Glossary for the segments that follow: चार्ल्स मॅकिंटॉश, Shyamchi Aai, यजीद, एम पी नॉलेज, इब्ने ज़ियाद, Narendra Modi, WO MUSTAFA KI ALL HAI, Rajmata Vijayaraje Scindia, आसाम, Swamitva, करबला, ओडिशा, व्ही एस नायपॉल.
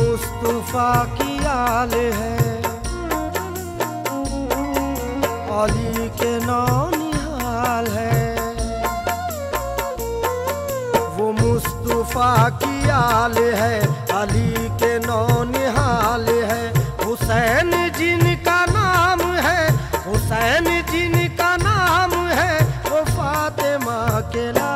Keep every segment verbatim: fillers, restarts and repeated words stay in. मुस्तफा की आल है, अली के नाम निहाल है। वो मुस्तफा की आल है, अली के नाम निहाल है। हुसैन जिनका नाम है, हुसैन जिनका नाम है, वो फातिमा के लाल है।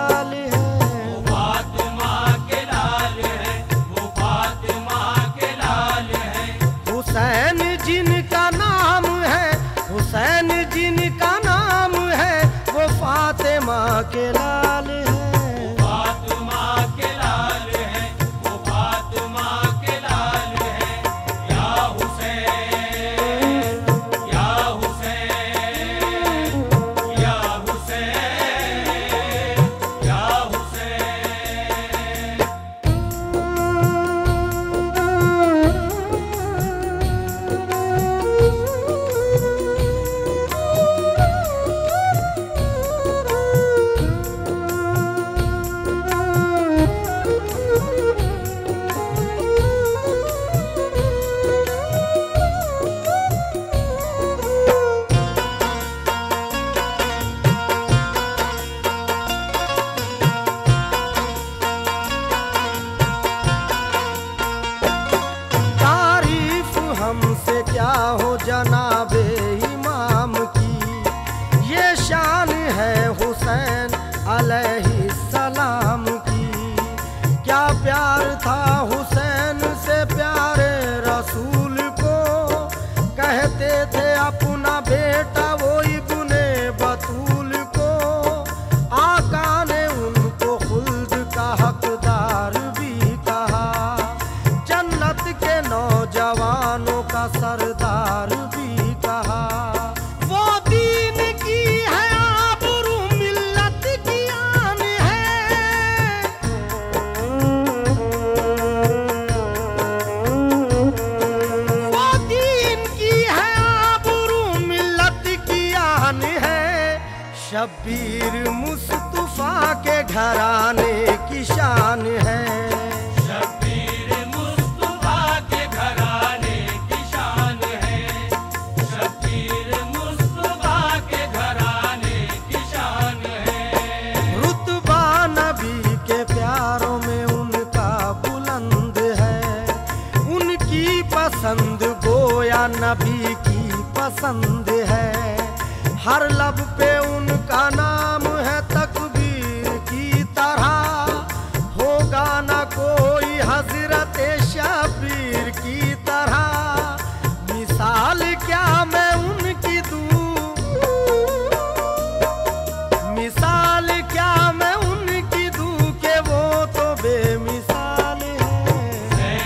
हुसैन जिनका नाम है, हुसैन जिनका नाम है, वो फातिमा के लाल है। फातिमा के लाल है, वो फातिमा के लाल है। या हुसैन, या हुसैन, या हुसैन, या हुसैन। हमसे क्या हो जनाबे इमाम की, ये शान है हुसैन अलैहिस्सलाम की। क्या प्यार था हुसैन से प्यारे रसूल को, कहते थे अपना बेटा वो इब्ने बतूल को। आका ने उनको खुल्द का हकदार भी कहा, जन्नत के नौजवानों का सरदार भी कहा। वो दीन की है आबरू, मिल्लत की आन है। वो दीन की है आबरू, मिल्लत की आन है। शब्बीर मुस्तफा के घराने की शान है। पसंद गोया नबी की पसंद है। हर लब पे उनका नाम है तकबीर की तरह। होगा ना कोई हजरत शब्बीर की तरह। मिसाल क्या मैं उनकी दूं, मिसाल क्या मैं उनकी दूं, के वो तो बेमिसाल। Hey!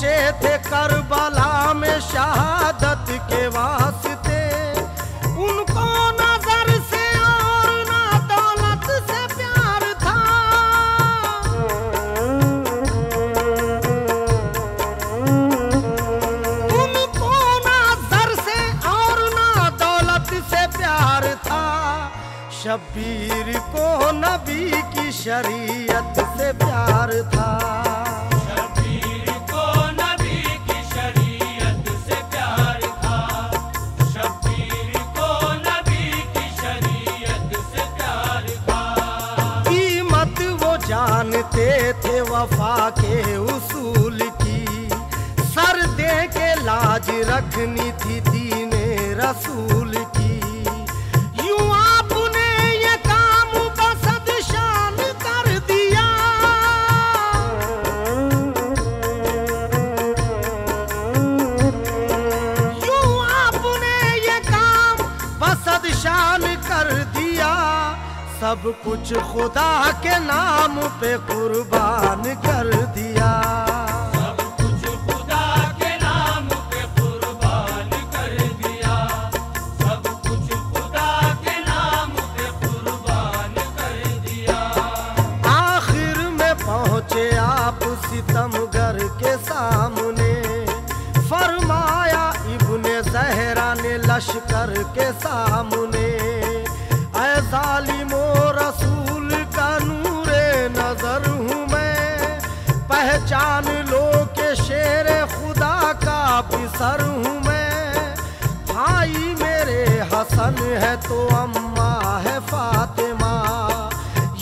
पहुँचे थे करबला में शहादत के वास्ते, उनको नजर से और ना दौलत से प्यार था। उनको नजर से और ना दौलत से प्यार था। शब्बीर को नबी की शरीयत से प्यार था। जानते थे वफा के उसूल की, सर दे के लाज रखनी थी दीने रसूल की। यूं आपने ये काम बसद शान कर दिया। यूं आपने ये काम बसद शान कर दिया। सब कुछ खुदा के नाम पे कुर्बान कर दिया। सब कुछ खुदा के नाम पे कुर्बान कर दिया। सब कुछ खुदा के नाम पे कुर्बान कर दिया। आखिर में पहुँचे आप सितमगर के सामने, फरमाया इब्ने ज़हरा ने लश्कर के सामने, ज़ालिमो रसूल का नूरे नजर हूँ मैं, पहचान लो के शेरे खुदा का पिसर हूँ मैं। भाई मेरे हसन है तो अम्मा है फातिमा,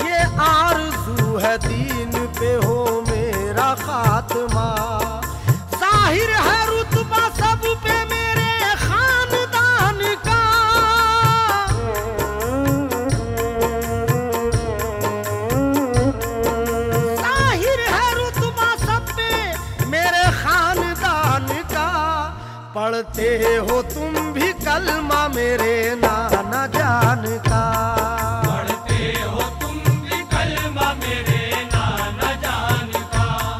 ये आरज़ू है दीन पे हो मेरा खात्मा। ज़ाहिर है रुतबा सब पे मेरे खानदान का, पढ़ते हो तुम भी कलमा मेरे नाना जान का। पढ़ते हो तुम भी कलमा मेरे नाना जान का।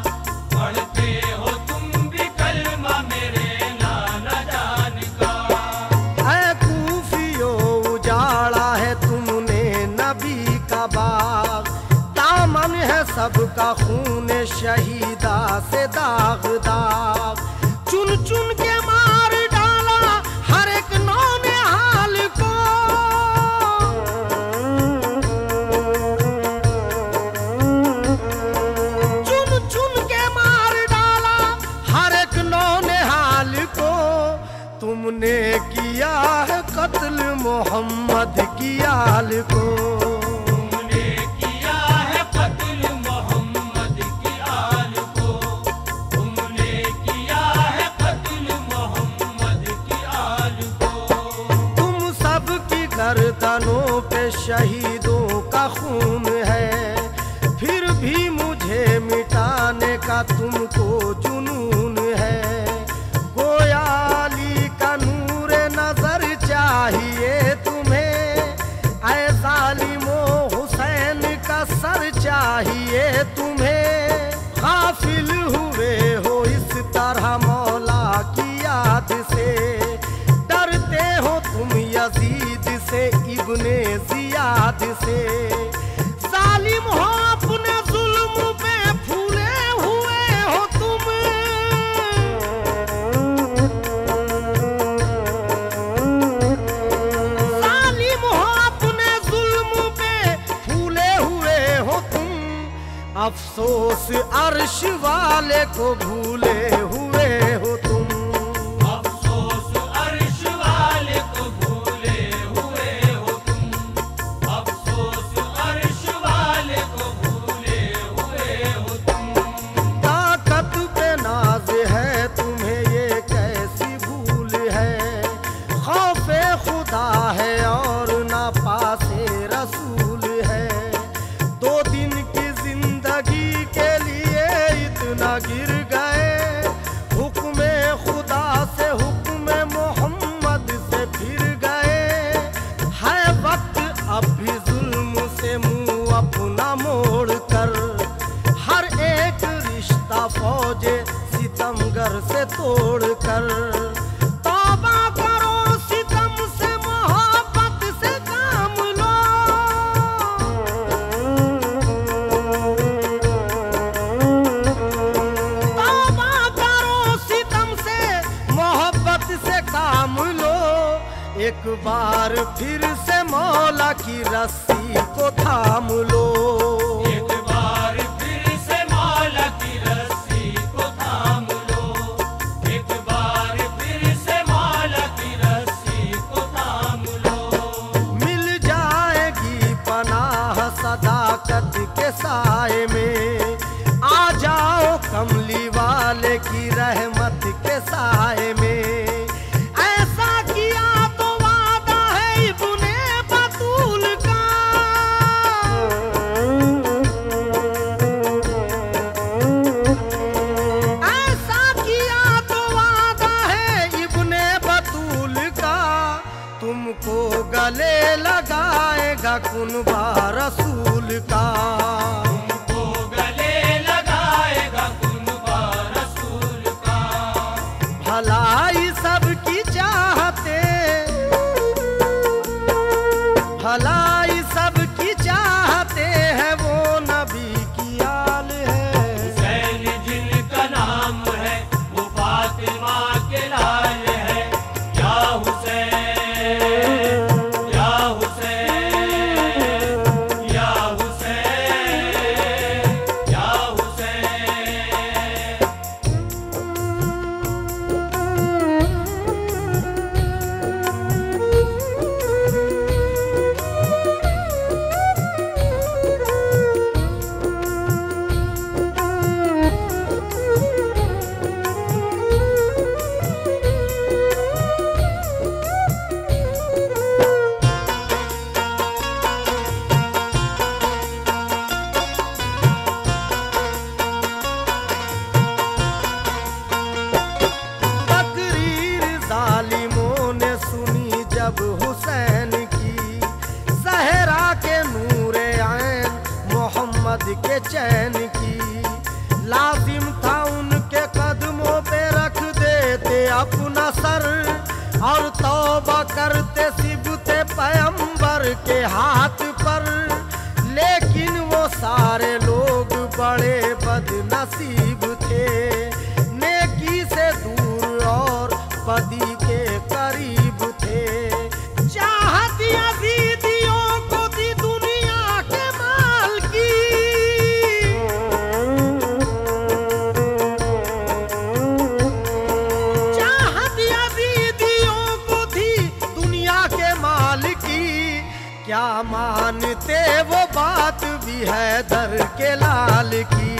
पढ़ते हो तुम भी कलमा मेरे नाना जान का। ऐ कूफियो उजाड़ा है तुमने नबी का बाग, दामन है सबका खून शहीदा से दागदाग। चुन चुन के मार डाला हर एक नौने हाल को। चुन चुन के मार डाला हर एक नौने हाल को। तुमने किया है कत्ल मोहम्मद की आल को। गर्दनों पे शहीदों का खून है, फिर भी मुझे मिटाने का तुमको जुनून है। गोया अली का नूरे नजर चाहिए तुम्हें, ऐ ज़ालिमो हुसैन का सर चाहिए तुम्हें। गाफिल हुए हो इस तरह मौला की याद से, डरते हो तुम यजीद से इब्ने ज़ियाद से। ज़ालिम हो अपने जुल्म पे फूले हुए हो तुम। ज़ालिम हो अपने जुल्म पे फूले हुए हो तुम। अफसोस अर्श वाले को भूले हुए हो तुम। बार फिर से मौला की रस्सी को थाम लो, एक बार फिर से मौला की रस्सी को थाम लो, एक बार फिर से मौला की रस्सी को थाम लो। मिल जाएगी पनाह सदाकत के साए में, आ जाओ कमली वाले की रहमत के साए में। तुमको गले लगाएगा कुनबा रसूल का, तुमको गले लगाएगा कुनबा रसूल का। भलाई सबकी चाहते, भलाई सबकी चाहते हैं, वो नबी की आल है। हुसैन जिनका नाम है वो फातिमा के लाल है। या हुसैन हुसैन की, सहरा के नूरे आयन मोहम्मद के चैन की। लाजिम था उनके कदमों पे रख देते अपना सर, और तौबा करते सिबते पैगंबर के हाथ पर। लेकिन वो सारे लोग बड़े बदनसीब थे, नेकी से दूर और बदी के करीब थे। क्या मानते वो बात भी है दर के लाल की,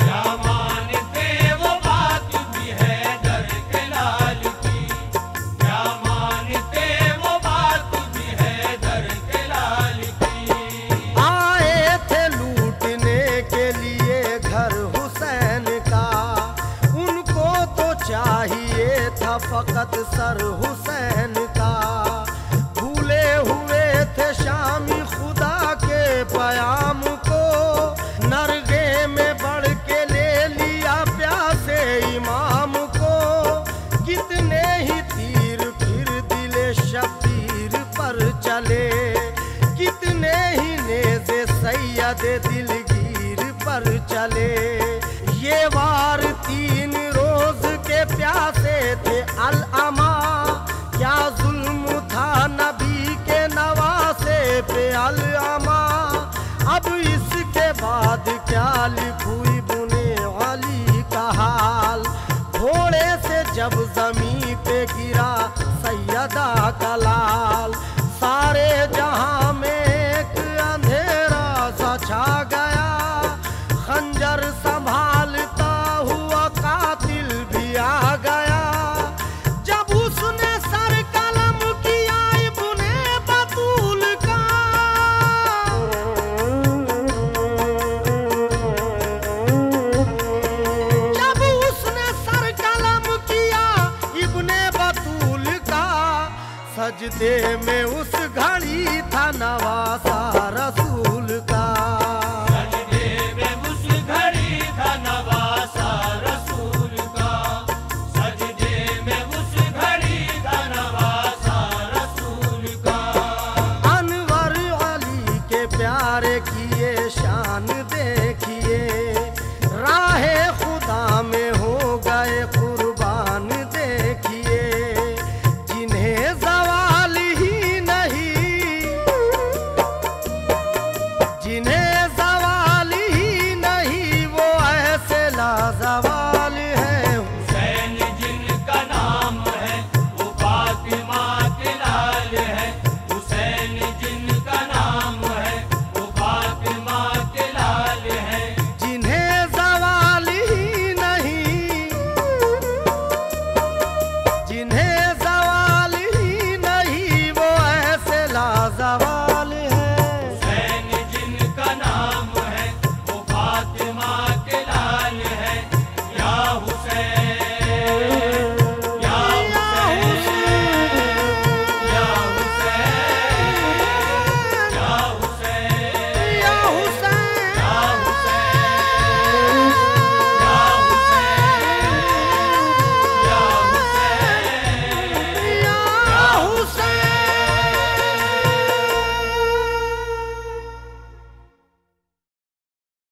क्या मानते वो बात भी है दर के लाल की, क्या मानते वो बात भी है दर के लाल की। आए थे लूटने के लिए घर हुसैन का, उनको तो चाहिए था फकत सर हुसैन का। शामी खुदा के प्याम को नरगे में बढ़ के ले लिया प्यासे इमाम को। कितने ही तीर फिर दिले शबीर पर चले, कितने ही नेज़े सैयद दिलगीर पर चले। ये वार तीन रोज के प्यासे थे अल अमा, क्या जुल्म था नबी के नवासे पे अल अमा। अब इसके बाद क्या लिखूई बुने अली का हाल, घोड़े से जब जमी पे गिरा सैयदा का लाल। सारे जहां में एक अंधेरा सा छा गया, खंजर संभालता हुआ कातिल भी आ गया। सजदे में उस घड़ी था नवासा